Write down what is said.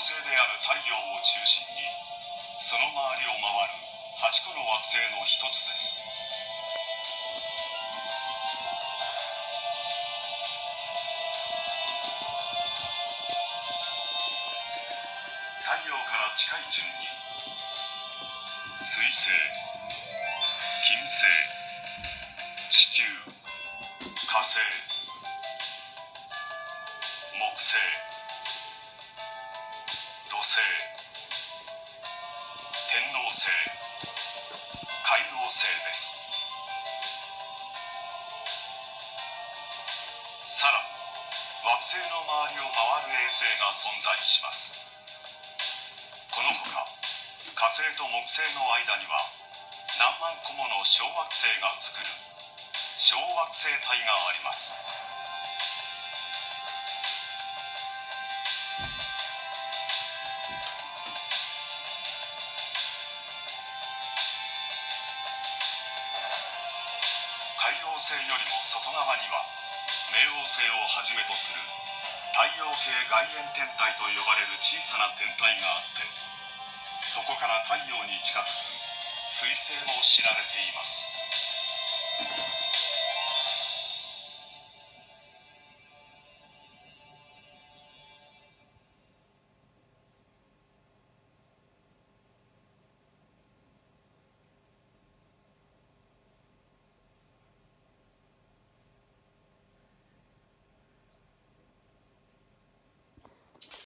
星である太陽を中心にその周りを回る8個の惑星の一つです。太陽から近い順に水星、金星、地球、火星、木星、土星、天王星、海王星です。さらに惑星の周りを回る衛星が存在します。このほか火星と木星の間には何万個もの小惑星が作る小惑星帯があります。海王星よりも外側には冥王星をはじめとする太陽系外縁天体と呼ばれる小さな天体があって、そこから太陽に近づく彗星も知られています。